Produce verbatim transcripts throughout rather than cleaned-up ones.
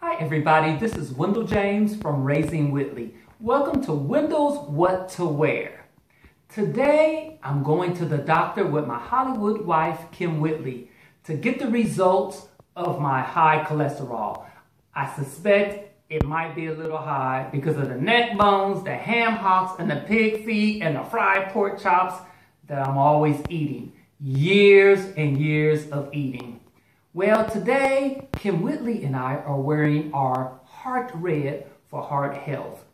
Hi everybody, this is Wendell James from Raising Whitley. Welcome to Wendell's What to Wear. Today, I'm going to the doctor with my Hollywood wife, Kim Whitley, to get the results of my high cholesterol. I suspect it might be a little high because of the neck bones, the ham hocks, and the pig feet, and the fried pork chops that I'm always eating. Years and years of eating. Well, today, Kim Whitley and I are wearing our heart red for heart health.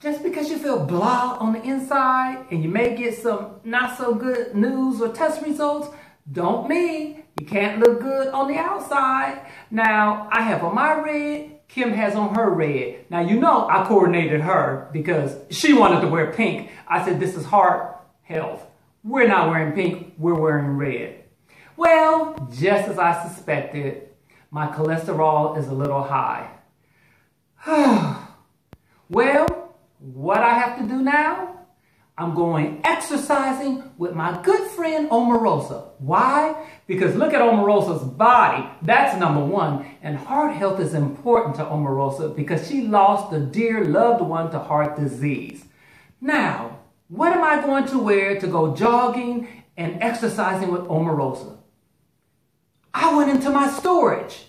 Just because you feel blah on the inside and you may get some not so good news or test results, don't mean you can't look good on the outside. Now, I have on my red, Kim has on her red. Now, you know I coordinated her because she wanted to wear pink. I said, this is heart health. We're not wearing pink, we're wearing red. Well, just as I suspected, my cholesterol is a little high. Well, what I have to do now, I'm going exercising with my good friend Omarosa. Why? Because look at Omarosa's body. That's number one. And heart health is important to Omarosa because she lost a dear loved one to heart disease. Now, what am I going to wear to go jogging and exercising with Omarosa? I went into my storage.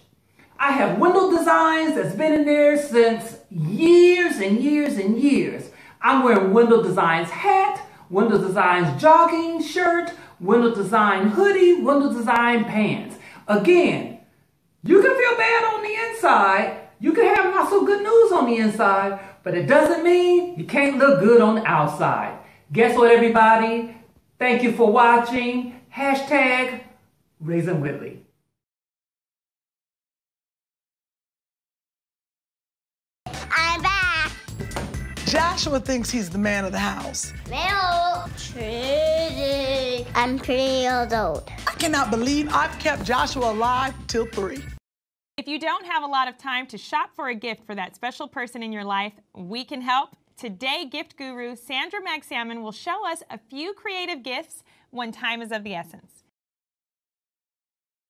I have Window Designs that's been in there since years and years and years. I'm wearing Wendell Designs hat, Wendell Designs jogging shirt, Wendell Design hoodie, Wendell Design pants. Again, you can feel bad on the inside. You can have not so good news on the inside, but it doesn't mean you can't look good on the outside. Guess what, everybody? Thank you for watching. Hashtag Raising Whitley. Joshua thinks he's the man of the house. Well, truly, I'm three years old. I cannot believe I've kept Joshua alive till three. If you don't have a lot of time to shop for a gift for that special person in your life, we can help. Today, gift guru Sandra MacSalmon will show us a few creative gifts when time is of the essence.